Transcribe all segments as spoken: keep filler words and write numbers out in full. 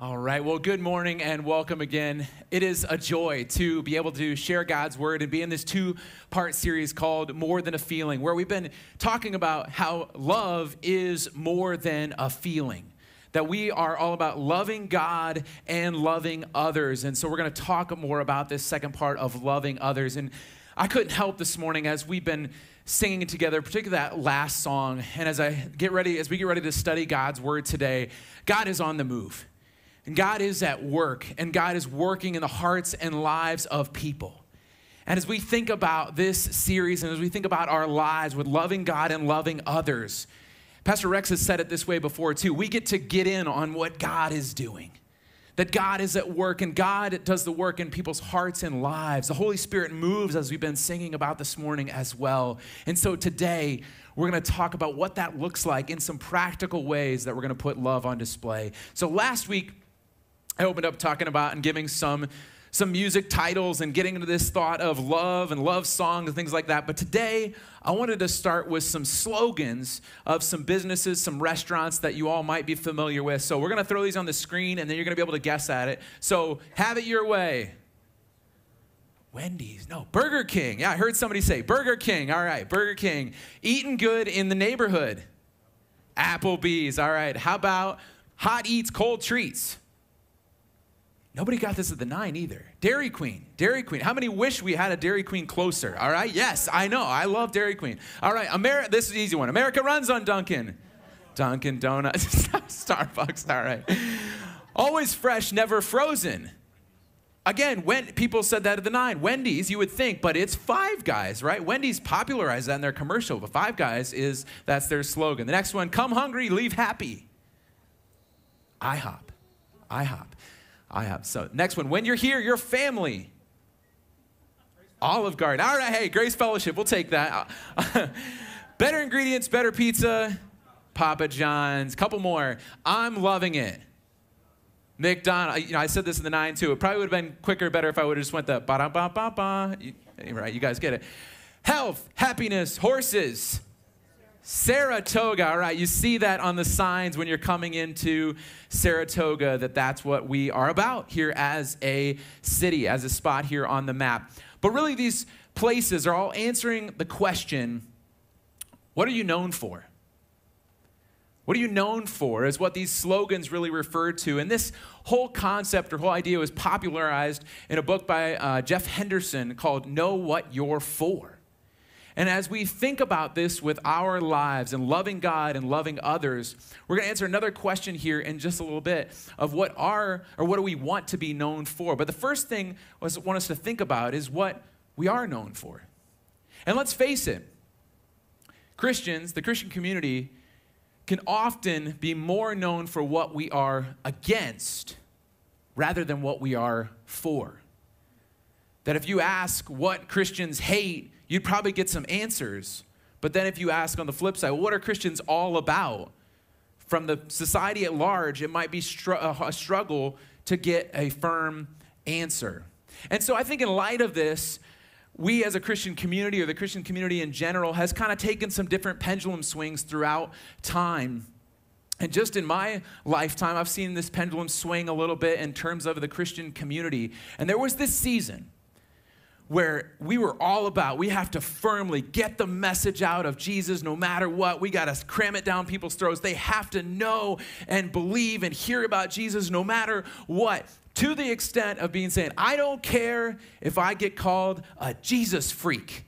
All right, well, good morning and welcome again. It is a joy to be able to share God's word and be in this two-part series called More Than a Feeling, where we've been talking about how love is more than a feeling, that we are all about loving God and loving others. And so we're going to talk more about this second part of loving others. And I couldn't help this morning as we've been singing it together, particularly that last song. And as I get ready, as we get ready to study God's word today, God is on the move. And God is at work, and God is working in the hearts and lives of people. And as we think about this series and as we think about our lives with loving God and loving others, Pastor Rex has said it this way before too, we get to get in on what God is doing, that God is at work and God does the work in people's hearts and lives. The Holy Spirit moves, as we've been singing about this morning as well. And so today, we're going to talk about what that looks like in some practical ways that we're going to put love on display. So last week, I opened up talking about and giving some, some music titles and getting into this thought of love and love songs and things like that. But today, I wanted to start with some slogans of some businesses, some restaurants that you all might be familiar with. So we're going to throw these on the screen, and then you're going to be able to guess at it. So have it your way. Wendy's. No, Burger King. Yeah, I heard somebody say Burger King. All right, Burger King. Eating good in the neighborhood. Applebee's. All right. How about hot eats, cold treats? Nobody got this at the nine either. Dairy Queen, Dairy Queen. How many wish we had a Dairy Queen closer? All right, yes, I know. I love Dairy Queen. All right, Ameri- this is an easy one. America runs on Dunkin'. Dunkin' Donuts, Starbucks, all right. Always fresh, never frozen. Again, when people said that at the nine. Wendy's, you would think, but it's Five Guys, right? Wendy's popularized that in their commercial, but Five Guys is, that's their slogan. The next one, come hungry, leave happy. IHOP, IHOP. I have. So next one, when you're here, your family. Olive Garden. All right, hey, Grace Fellowship, we'll take that. Better ingredients, better pizza. Papa John's. Couple more. I'm loving it. McDonald's. You know, I said this in the nine too. It probably would have been quicker, better if I would have just went the ba da ba ba ba. You, right, you guys get it. Health, happiness, horses. Saratoga, all right, you see that on the signs when you're coming into Saratoga, that that's what we are about here as a city, as a spot here on the map. But really these places are all answering the question, what are you known for? What are you known for is what these slogans really refer to. And this whole concept or whole idea was popularized in a book by uh, Jeff Henderson called Know What You're For. And as we think about this with our lives and loving God and loving others, we're going to answer another question here in just a little bit of what are or what do we want to be known for. But the first thing I want us to think about is what we are known for. And let's face it, Christians, the Christian community, can often be more known for what we are against rather than what we are for. That if you ask what Christians hate, you'd probably get some answers. But then if you ask on the flip side, well, what are Christians all about? From the society at large, it might be str- a struggle to get a firm answer. And so I think in light of this, we as a Christian community or the Christian community in general has kind of taken some different pendulum swings throughout time. And just in my lifetime, I've seen this pendulum swing a little bit in terms of the Christian community. And there was this season where we were all about, we have to firmly get the message out of Jesus no matter what. We got to cram it down people's throats. They have to know and believe and hear about Jesus no matter what, to the extent of being saying, I don't care if I get called a Jesus freak.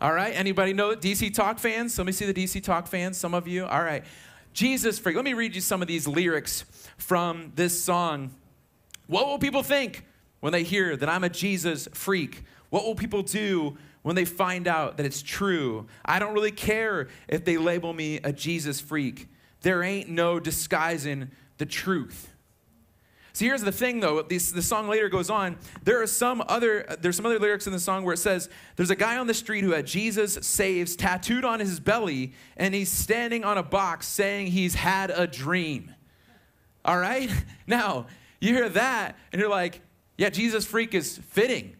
All right, anybody know D C Talk fans? Let me see the D C Talk fans, some of you. All right, Jesus freak. Let me read you some of these lyrics from this song. What will people think when they hear that I'm a Jesus freak? What will people do when they find out that it's true? I don't really care if they label me a Jesus freak. There ain't no disguising the truth. So here's the thing, though. This, the song later goes on. There are some other, there's some other lyrics in the song where it says, there's a guy on the street who had Jesus saves tattooed on his belly, and he's standing on a box saying he's had a dream. All right? Now, you hear that, and you're like, yeah, Jesus freak is fitting.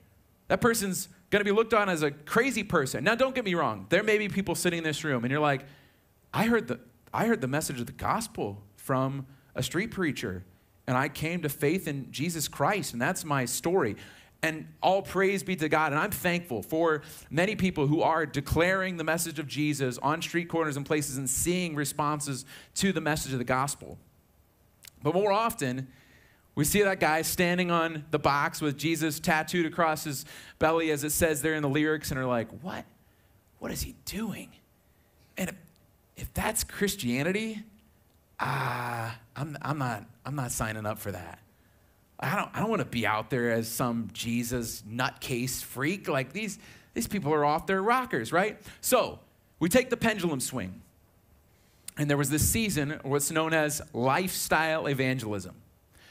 That person's going to be looked on as a crazy person. Now, don't get me wrong. There may be people sitting in this room, and you're like, I heard the I heard the message of the gospel from a street preacher, and I came to faith in Jesus Christ, and that's my story. And all praise be to God. And I'm thankful for many people who are declaring the message of Jesus on street corners and places and seeing responses to the message of the gospel. But more often, we see that guy standing on the box with Jesus tattooed across his belly, as it says there in the lyrics, and are like, what? What is he doing? And if, if that's Christianity, ah, uh, I'm, I'm, not, I'm not signing up for that. I don't, I don't want to be out there as some Jesus nutcase freak. Like, these, these people are off their rockers, right? So we take the pendulum swing. And there was this season, what's known as lifestyle evangelism.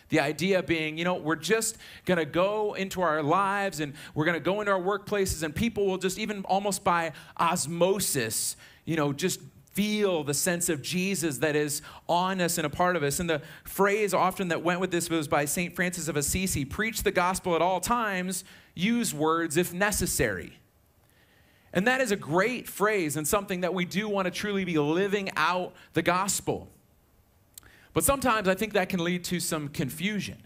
The idea being, you know, we're just going to go into our lives, and we're going to go into our workplaces, and people will just, even almost by osmosis, you know, just feel the sense of Jesus that is on us and a part of us. And the phrase often that went with this was by Saint Francis of Assisi: preach the gospel at all times, use words if necessary. And that is a great phrase and something that we do want to truly be living out the gospel. But sometimes I think that can lead to some confusion.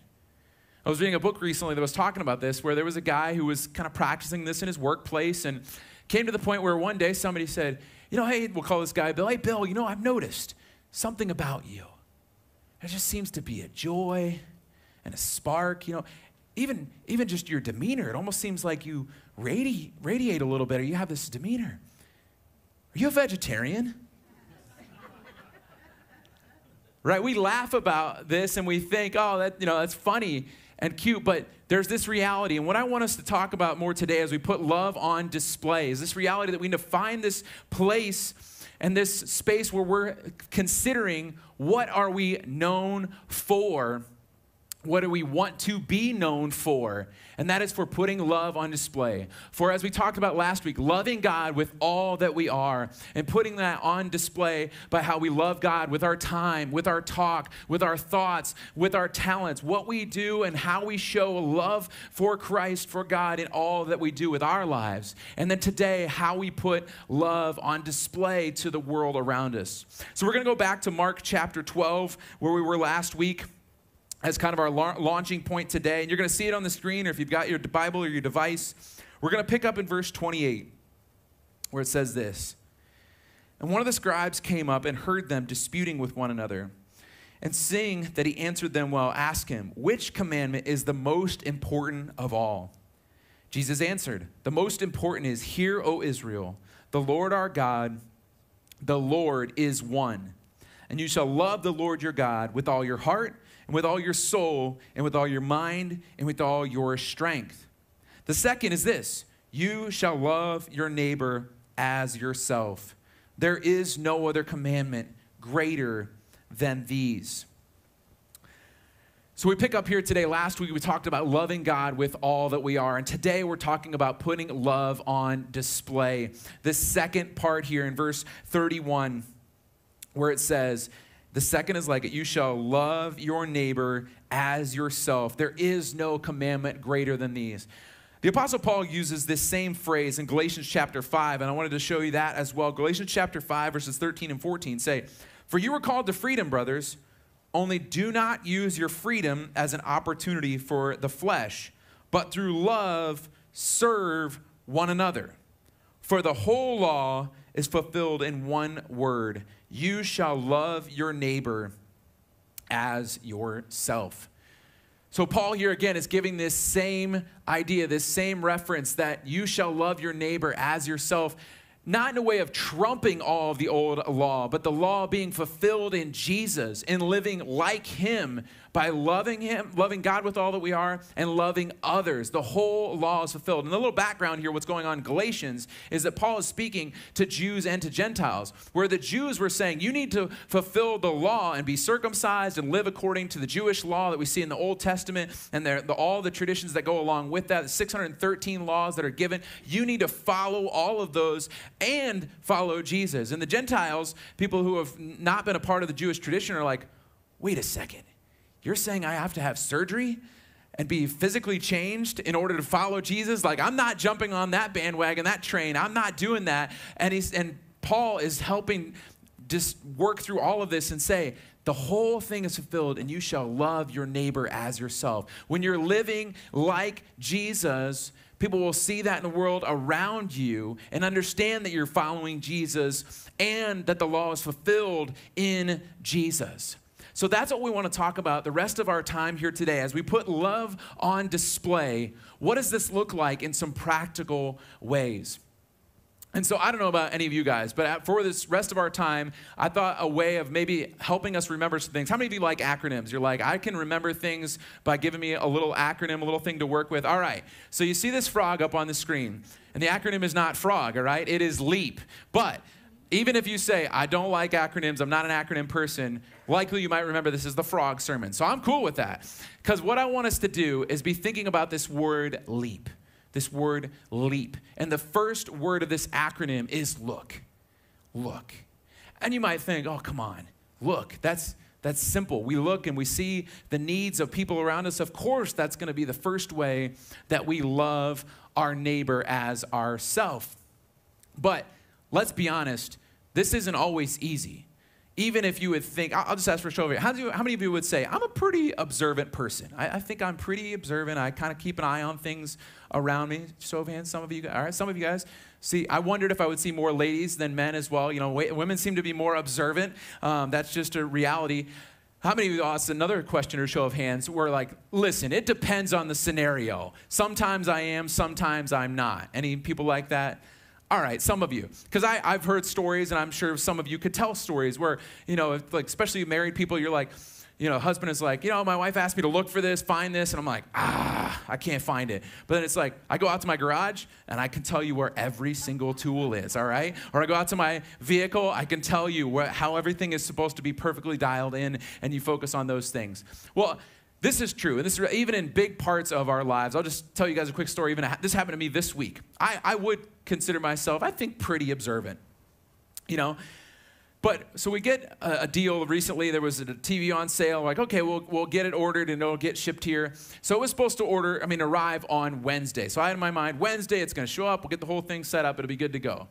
I was reading a book recently that was talking about this, where there was a guy who was kind of practicing this in his workplace, and came to the point where one day somebody said, you know, hey, we'll call this guy Bill. Hey, Bill, you know, I've noticed something about you. There just seems to be a joy and a spark, you know. Even, even just your demeanor, it almost seems like you radi- radiate a little bit, or you have this demeanor. Are you a vegetarian? Right? We laugh about this, and we think, oh, that, you know, that's funny and cute, but there's this reality. And what I want us to talk about more today as we put love on display is this reality that we need to find this place and this space where we're considering, what are we known for? What do we want to be known for? And that is for putting love on display. For, as we talked about last week, loving God with all that we are, and putting that on display by how we love God with our time, with our talk, with our thoughts, with our talents, what we do and how we show a love for Christ, for God, in all that we do with our lives. And then today, how we put love on display to the world around us. So we're going to go back to Mark chapter twelve, where we were last week, as kind of our la- launching point today. And you're going to see it on the screen, or if you've got your Bible or your device, we're going to pick up in verse twenty-eight, where it says this: and one of the scribes came up and heard them disputing with one another. And seeing that he answered them well, asked him, which commandment is the most important of all? Jesus answered, the most important is, hear, O Israel, the Lord our God, the Lord is one. And you shall love the Lord your God with all your heart, and with all your soul, and with all your mind, and with all your strength. The second is this: you shall love your neighbor as yourself. There is no other commandment greater than these. So we pick up here today. Last week we talked about loving God with all that we are, and today we're talking about putting love on display. The second part here in verse thirty-one, where it says, the second is like it: you shall love your neighbor as yourself. There is no commandment greater than these. The Apostle Paul uses this same phrase in Galatians chapter five, and I wanted to show you that as well. Galatians chapter five, verses thirteen and fourteen say, for you were called to freedom, brothers, only do not use your freedom as an opportunity for the flesh, but through love serve one another. For the whole law is fulfilled in one word: you shall love your neighbor as yourself. So Paul here again is giving this same idea, this same reference, that you shall love your neighbor as yourself, not in a way of trumping all of the old law, but the law being fulfilled in Jesus and living like him by loving him, loving God with all that we are, and loving others. The whole law is fulfilled. And a little background here, what's going on in Galatians is that Paul is speaking to Jews and to Gentiles, where the Jews were saying, you need to fulfill the law and be circumcised and live according to the Jewish law that we see in the Old Testament, and the, the, all the traditions that go along with that, the six hundred thirteen laws that are given. You need to follow all of those and follow Jesus. And the Gentiles, people who have not been a part of the Jewish tradition, are like, wait a second. You're saying I have to have surgery and be physically changed in order to follow Jesus? Like, I'm not jumping on that bandwagon, that train. I'm not doing that. And he's, and Paul is helping just work through all of this and say, The whole thing is fulfilled, and you shall love your neighbor as yourself. When you're living like Jesus, people will see that in the world around you and understand that you're following Jesus and that the law is fulfilled in Jesus. So that's what we want to talk about the rest of our time here today. As we put love on display, what does this look like in some practical ways? And so I don't know about any of you guys, but for this rest of our time, I thought a way of maybe helping us remember some things. How many of you like acronyms? You're like, I can remember things by giving me a little acronym, a little thing to work with. All right, so you see this frog up on the screen, and the acronym is not frog, all right? It is LEAP. But even if you say, I don't like acronyms, I'm not an acronym person, likely you might remember this is the frog sermon. So I'm cool with that, because what I want us to do is be thinking about this word LEAP. This word LEAP. And the first word of this acronym is look. Look. And you might think, oh, come on. Look. That's, that's simple. We look and we see the needs of people around us. Of course, that's going to be the first way that we love our neighbor as ourselves. But let's be honest, this isn't always easy. Even if you would think, I'll just ask for a show of hands. How, do you, how many of you would say, I'm a pretty observant person? I, I think I'm pretty observant. I kind of keep an eye on things around me. Show of hands, some of you guys. All right, some of you guys. See, I wondered if I would see more ladies than men as well. You know, women seem to be more observant. Um, that's just a reality. How many of you asked another question or show of hands were like, listen, it depends on the scenario. Sometimes I am, sometimes I'm not. Any people like that? All right, some of you, because I've heard stories, and I'm sure some of you could tell stories where, you know, if, like especially married people, you're like, you know, husband is like, you know, my wife asked me to look for this, find this, and I'm like, ah, I can't find it. But then it's like, I go out to my garage, and I can tell you where every single tool is, all right? Or I go out to my vehicle, I can tell you where, how everything is supposed to be perfectly dialed in, and you focus on those things. Well, this is true, and this is even in big parts of our lives. I'll just tell you guys a quick story. Even this happened to me this week. I, I would consider myself, I think, pretty observant, you know. But so we get a, a deal recently. There was a T V on sale. We're like, okay, we'll we'll get it ordered and it'll get shipped here. So it was supposed to order. I mean, arrive on Wednesday. So I had in my mind, Wednesday it's going to show up. We'll get the whole thing set up. It'll be good to go.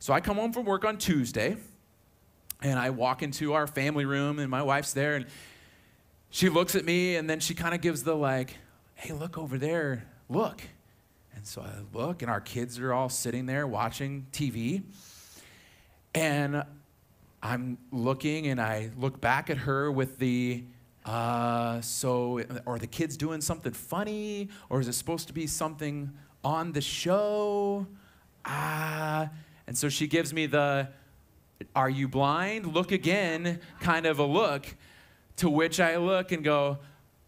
So I come home from work on Tuesday, and I walk into our family room, and my wife's there, and she looks at me, and then she kind of gives the like, hey, look over there, look. And so I look, and our kids are all sitting there watching T V. And I'm looking, and I look back at her with the, uh, so are the kids doing something funny? Or is it supposed to be something on the show? Ah. And so she gives me the, are you blind? Look again, kind of a look. To which I look and go,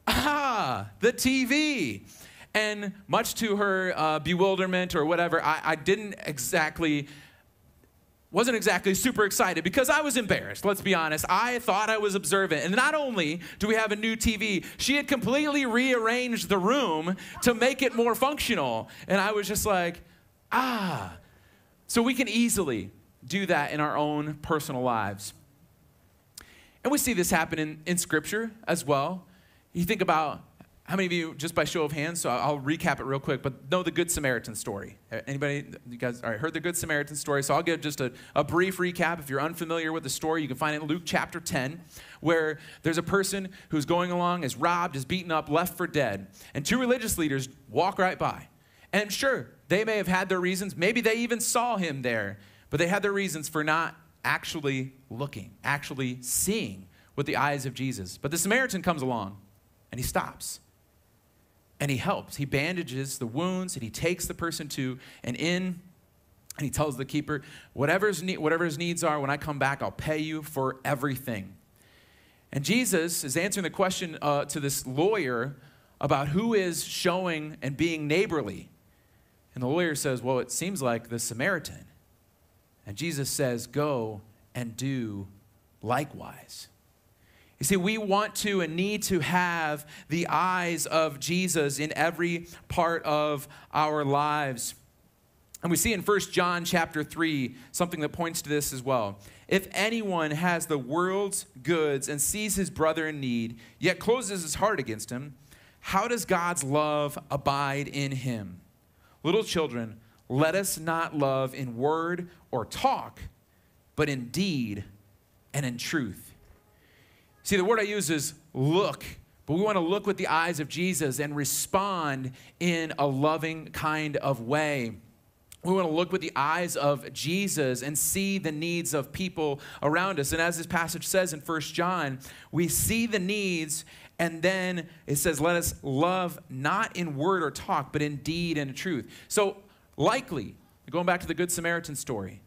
ah, the T V. And much to her uh, bewilderment or whatever, I, I didn't exactly, wasn't exactly super excited because I was embarrassed, let's be honest. I thought I was observant. And not only do we have a new T V, she had completely rearranged the room to make it more functional. And I was just like, ah. So we can easily do that in our own personal lives. And we see this happen in, in Scripture as well. You think about, how many of you, just by show of hands, so I'll, I'll recap it real quick, but know the Good Samaritan story. Anybody, you guys, all right, heard the Good Samaritan story, so I'll give just a, a brief recap. If you're unfamiliar with the story, you can find it in Luke chapter ten, where there's a person who's going along, is robbed, is beaten up, left for dead, and two religious leaders walk right by. And sure, they may have had their reasons, maybe they even saw him there, but they had their reasons for not actually looking, actually seeing with the eyes of Jesus. But the Samaritan comes along, and he stops, and he helps. He bandages the wounds, and he takes the person to an inn, and he tells the keeper, whatever his, ne whatever his needs are, when I come back, I'll pay you for everything. And Jesus is answering the question uh, to this lawyer about who is showing and being neighborly. And the lawyer says, well, it seems like the Samaritan. And Jesus says, go and do likewise. You see, we want to and need to have the eyes of Jesus in every part of our lives. And we see in First John chapter three, something that points to this as well. If anyone has the world's goods and sees his brother in need, yet closes his heart against him, how does God's love abide in him? Little children, let us not love in word or talk, but in deed and in truth. See, the word I use is look, but we want to look with the eyes of Jesus and respond in a loving kind of way. We want to look with the eyes of Jesus and see the needs of people around us. And as this passage says in First John, we see the needs, and then it says, let us love not in word or talk, but in deed and in truth. So likely, going back to the Good Samaritan story,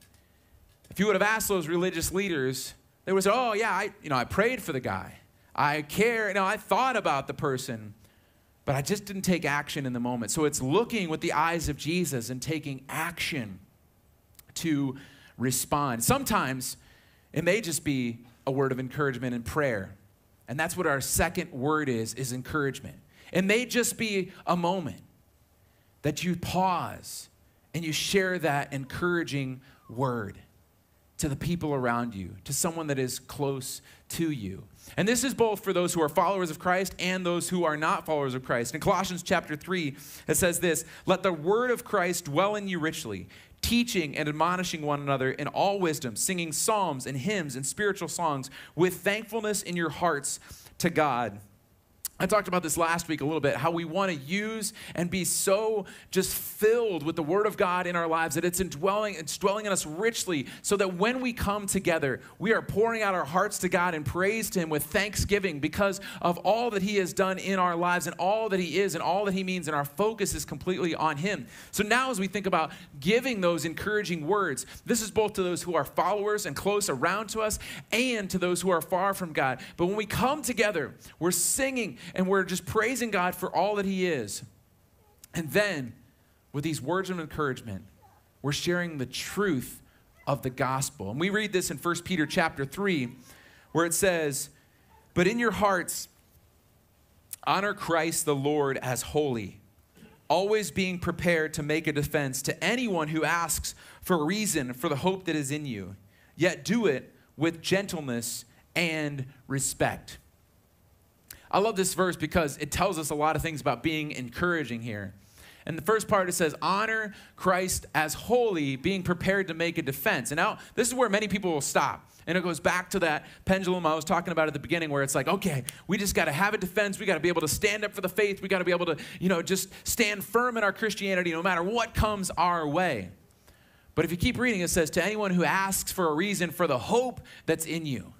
if you would have asked those religious leaders, they would say, oh, yeah, I, you know, I prayed for the guy. I care. You know, I thought about the person. But I just didn't take action in the moment. So it's looking with the eyes of Jesus and taking action to respond. Sometimes it may just be a word of encouragement and prayer. And that's what our second word is, is encouragement. It may just be a moment that you pause and you share that encouraging word to the people around you, to someone that is close to you. And this is both for those who are followers of Christ and those who are not followers of Christ. In Colossians chapter three, it says this, let the word of Christ dwell in you richly, teaching and admonishing one another in all wisdom, singing psalms and hymns and spiritual songs with thankfulness in your hearts to God. I talked about this last week a little bit, how we want to use and be so just filled with the Word of God in our lives that it's indwelling, it's dwelling in us richly, so that when we come together, we are pouring out our hearts to God and praise to Him with thanksgiving because of all that He has done in our lives and all that He is and all that He means, and our focus is completely on Him. So now as we think about giving those encouraging words, this is both to those who are followers and close around to us and to those who are far from God. But when we come together, we're singing and we're just praising God for all that He is. And then, with these words of encouragement, we're sharing the truth of the gospel. And we read this in First Peter chapter three, where it says, but in your hearts, honor Christ the Lord as holy, always being prepared to make a defense to anyone who asks for a reason for the hope that is in you. Yet do it with gentleness and respect. I love this verse because it tells us a lot of things about being encouraging here. And the first part, it says, honor Christ as holy, being prepared to make a defense. And now this is where many people will stop. And it goes back to that pendulum I was talking about at the beginning where it's like, okay, we just got to have a defense. We got to be able to stand up for the faith. We got to be able to, you know, just stand firm in our Christianity no matter what comes our way. But if you keep reading, it says, to anyone who asks for a reason for the hope that's in you.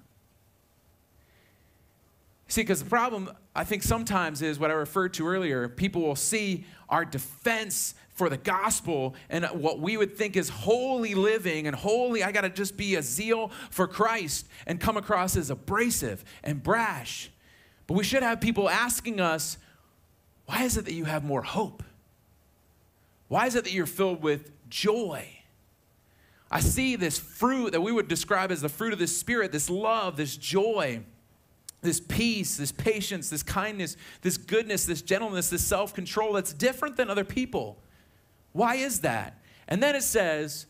See, because the problem, I think, sometimes is what I referred to earlier. People will see our defense for the gospel and what we would think is holy living and holy, I got to just be a zeal for Christ, and come across as abrasive and brash. But we should have people asking us, why is it that you have more hope? Why is it that you're filled with joy? I see this fruit that we would describe as the fruit of the Spirit, this love, this joy, this peace, this patience, this kindness, this goodness, this gentleness, this self-control that's different than other people. Why is that? And then it says,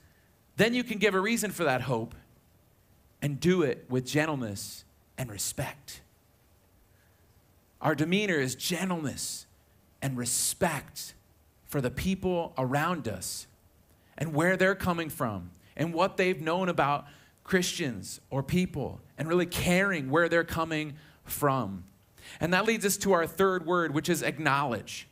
then you can give a reason for that hope and do it with gentleness and respect. Our demeanor is gentleness and respect for the people around us and where they're coming from and what they've known about Christians or people, and really caring where they're coming from. And that leads us to our third word, which is acknowledge.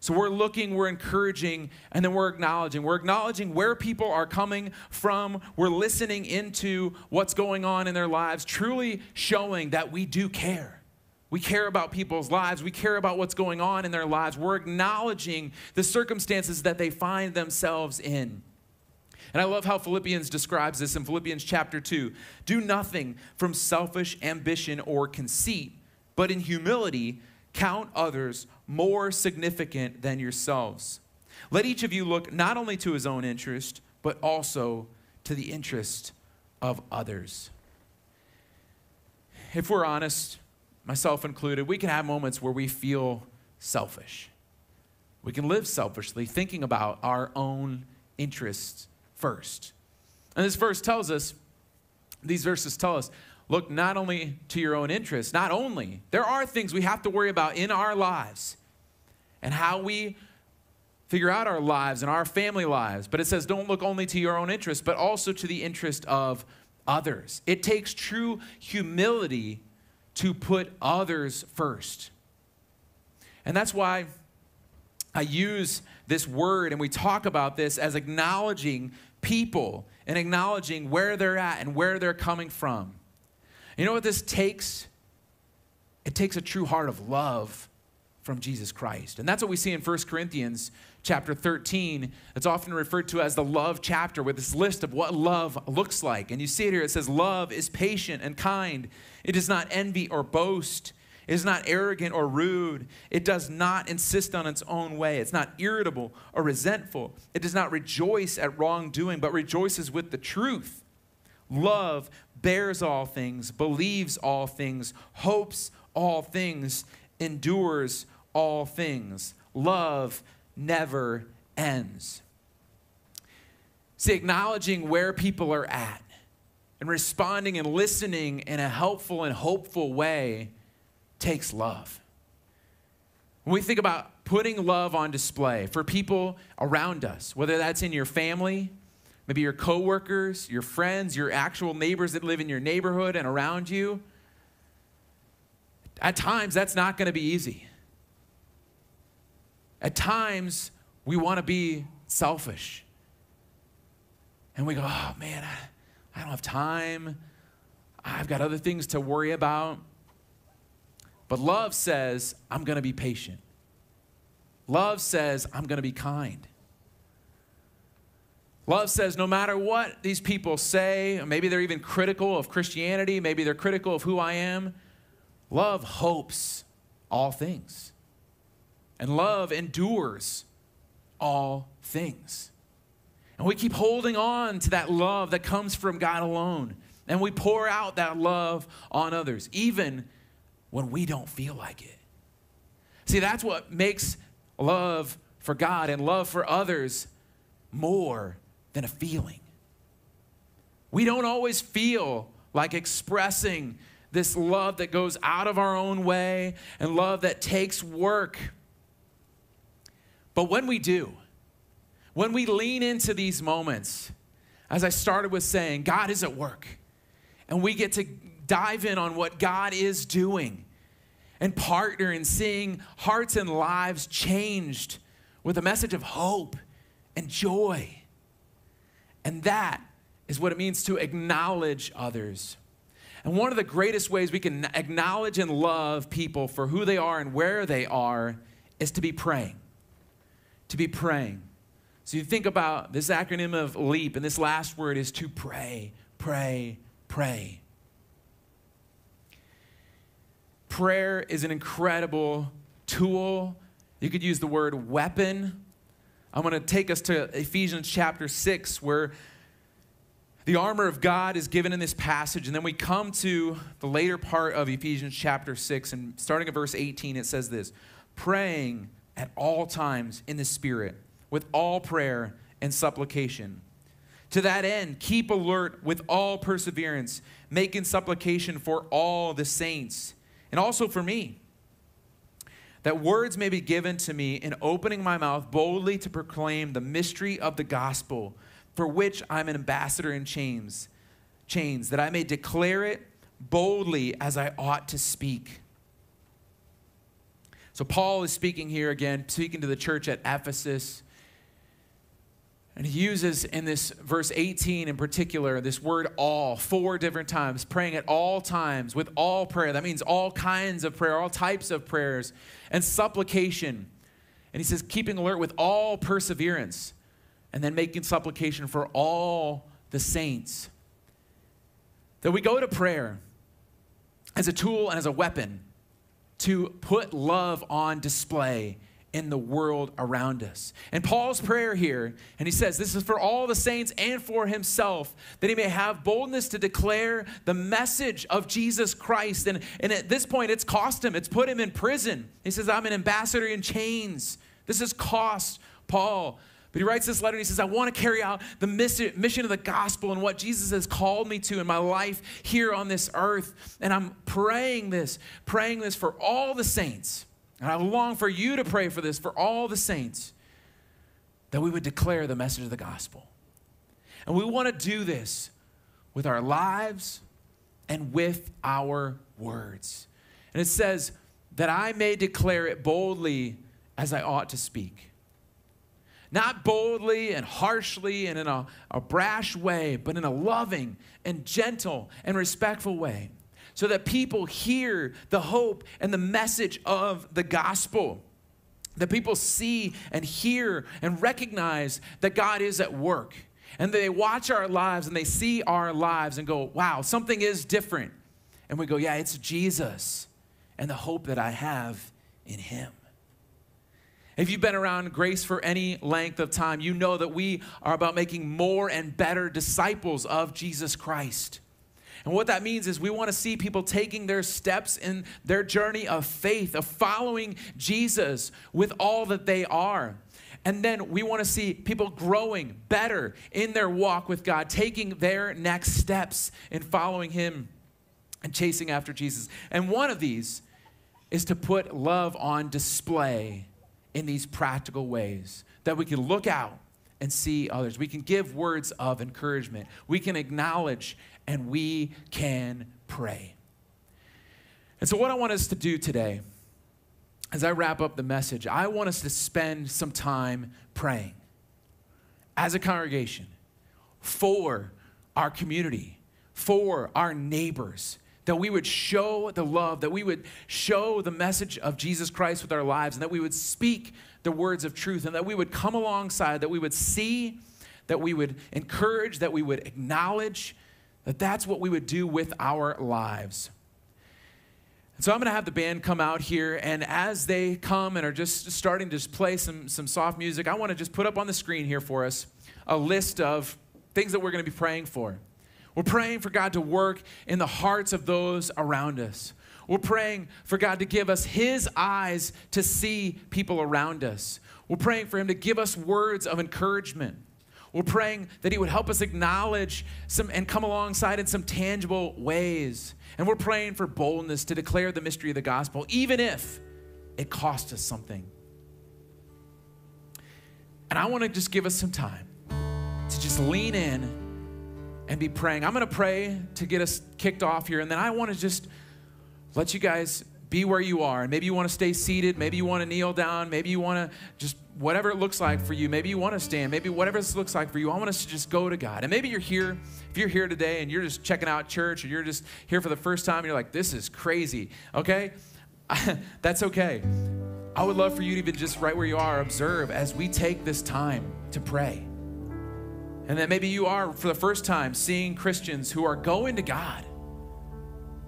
So we're looking, we're encouraging, and then we're acknowledging. We're acknowledging where people are coming from. We're listening into what's going on in their lives, truly showing that we do care. We care about people's lives. We care about what's going on in their lives. We're acknowledging the circumstances that they find themselves in. And I love how Philippians describes this in Philippians chapter two. Do nothing from selfish ambition or conceit, but in humility count others more significant than yourselves. Let each of you look not only to his own interest, but also to the interest of others. If we're honest, myself included, we can have moments where we feel selfish. We can live selfishly, thinking about our own interests first. And this verse tells us, these verses tell us, look not only to your own interests, not only, there are things we have to worry about in our lives and how we figure out our lives and our family lives. But it says, don't look only to your own interests, but also to the interest of others. It takes true humility to put others first. And that's why I use this word, and we talk about this as acknowledging people and acknowledging where they're at and where they're coming from. You know what this takes? It takes a true heart of love from Jesus Christ. And that's what we see in First Corinthians chapter thirteen. It's often referred to as the love chapter, with this list of what love looks like. And you see it here. It says, love is patient and kind. It does not envy or boast. It is not arrogant or rude. It does not insist on its own way. It's not irritable or resentful. It does not rejoice at wrongdoing, but rejoices with the truth. Love bears all things, believes all things, hopes all things, endures all things. Love never ends. See, acknowledging where people are at and responding and listening in a helpful and hopeful way takes love. When we think about putting love on display for people around us, whether that's in your family, maybe your coworkers, your friends, your actual neighbors that live in your neighborhood and around you, at times that's not going to be easy. At times we want to be selfish. And we go, oh man, I, I don't have time. I've got other things to worry about. But love says, I'm going to be patient. Love says, I'm going to be kind. Love says, no matter what these people say, maybe they're even critical of Christianity, maybe they're critical of who I am, love hopes all things. And love endures all things. And we keep holding on to that love that comes from God alone. And we pour out that love on others, even when we don't feel like it. See, that's what makes love for God and love for others more than a feeling. We don't always feel like expressing this love that goes out of our own way and love that takes work. But when we do, when we lean into these moments, as I started with saying, God is at work, and we get to dive in on what God is doing and partner in seeing hearts and lives changed with a message of hope and joy. And that is what it means to acknowledge others. And one of the greatest ways we can acknowledge and love people for who they are and where they are is to be praying. To be praying. So you think about this acronym of LEAP, and this last word is to pray, pray, pray. Prayer is an incredible tool. You could use the word weapon. I'm going to take us to Ephesians chapter six, where the armor of God is given in this passage. And then we come to the later part of Ephesians chapter six, and starting at verse eighteen, it says this, praying at all times in the Spirit, with all prayer and supplication. To that end, keep alert with all perseverance, making supplication for all the saints, and also for me, that words may be given to me in opening my mouth boldly to proclaim the mystery of the gospel, for which I'm an ambassador in chains, chains, that I may declare it boldly as I ought to speak. So Paul is speaking here again, speaking to the church at Ephesus. And he uses in this verse eighteen in particular, this word all, four different times, praying at all times with all prayer. That means all kinds of prayer, all types of prayers, and supplication. And he says, keeping alert with all perseverance, and then making supplication for all the saints. That we go to prayer as a tool and as a weapon to put love on display in the world around us. And Paul's prayer here, and he says, this is for all the saints and for himself, that he may have boldness to declare the message of Jesus Christ. And, and at this point, it's cost him. It's put him in prison. He says, I'm an ambassador in chains. This has cost Paul. But he writes this letter and he says, I want to carry out the mission of the gospel and what Jesus has called me to in my life here on this earth. And I'm praying this, praying this for all the saints. And I long for you to pray for this, for all the saints, that we would declare the message of the gospel. And we want to do this with our lives and with our words. And it says, that I may declare it boldly as I ought to speak. Not boldly and harshly and in a, a brash way, but in a loving and gentle and respectful way, so that people hear the hope and the message of the gospel, that people see and hear and recognize that God is at work, and they watch our lives and they see our lives and go, wow, something is different. And we go, yeah, it's Jesus and the hope that I have in him. If you've been around Grace for any length of time, you know that we are about making more and better disciples of Jesus Christ. And what that means is we want to see people taking their steps in their journey of faith, of following Jesus with all that they are. And then we want to see people growing better in their walk with God, taking their next steps in following him and chasing after Jesus. And one of these is to put love on display in these practical ways, that we can look out and see others. We can give words of encouragement. We can acknowledge, and we can pray. And so what I want us to do today, as I wrap up the message, I want us to spend some time praying as a congregation for our community, for our neighbors, that we would show the love, that we would show the message of Jesus Christ with our lives, and that we would speak the words of truth, and that we would come alongside, that we would see, that we would encourage, that we would acknowledge, that that's what we would do with our lives. And so I'm going to have the band come out here, and as they come and are just starting to just play some, some soft music, I want to just put up on the screen here for us a list of things that we're going to be praying for. We're praying for God to work in the hearts of those around us. We're praying for God to give us his eyes to see people around us. We're praying for him to give us words of encouragement. We're praying that he would help us acknowledge some and come alongside in some tangible ways. And we're praying for boldness to declare the mystery of the gospel, even if it costs us something. And I want to just give us some time to just lean in and be praying. I'm going to pray to get us kicked off here, and then I want to just let you guys be where you are. And maybe you want to stay seated. Maybe you want to kneel down. Maybe you want to just, whatever it looks like for you. Maybe you want to stand. Maybe whatever this looks like for you, I want us to just go to God. And maybe you're here, if you're here today and you're just checking out church, or you're just here for the first time, and you're like, this is crazy, okay? That's okay. I would love for you to even just right where you are, observe as we take this time to pray. And that maybe you are, for the first time, seeing Christians who are going to God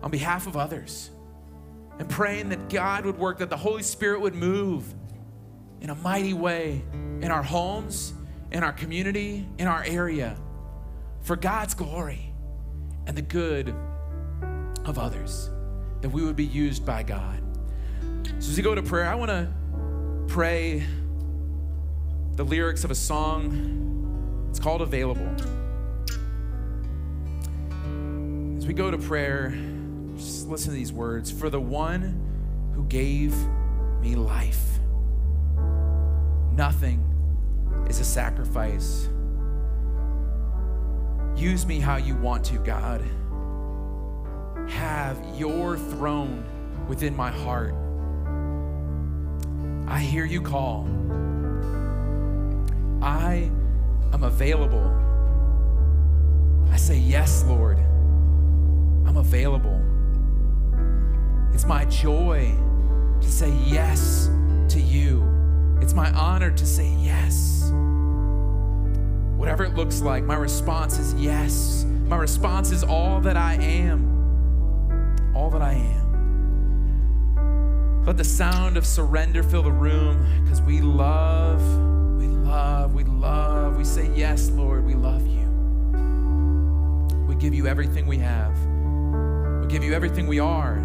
on behalf of others and praying that God would work, that the Holy Spirit would move in a mighty way in our homes, in our community, in our area, for God's glory and the good of others, that we would be used by God. So as we go to prayer, I want to pray the lyrics of a song. It's called Available. As we go to prayer, just listen to these words. For the one who gave me life, nothing is a sacrifice. Use me how you want to, God. Have your throne within my heart. I hear you call. I I'm available. I say, yes, Lord, I'm available. It's my joy to say yes to you. It's my honor to say yes. Whatever it looks like, my response is yes. My response is all that I am, all that I am. Let the sound of surrender fill the room, because we love We love, we love, we say, yes, Lord, we love you. We give you everything we have. We give you everything we are.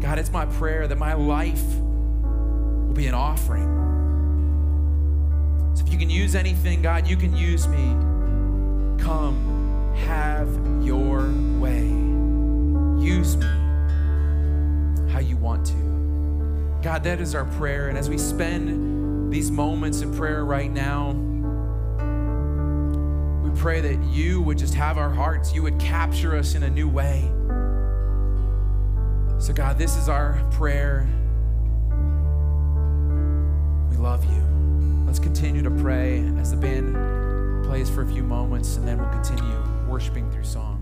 God, it's my prayer that my life will be an offering. So if you can use anything, God, you can use me. Come, have your way. Use me how you want to. God, that is our prayer. And as we spend these moments in prayer right now, we pray that you would just have our hearts. You would capture us in a new way. So God, this is our prayer. We love you. Let's continue to pray as the band plays for a few moments, and then we'll continue worshiping through song.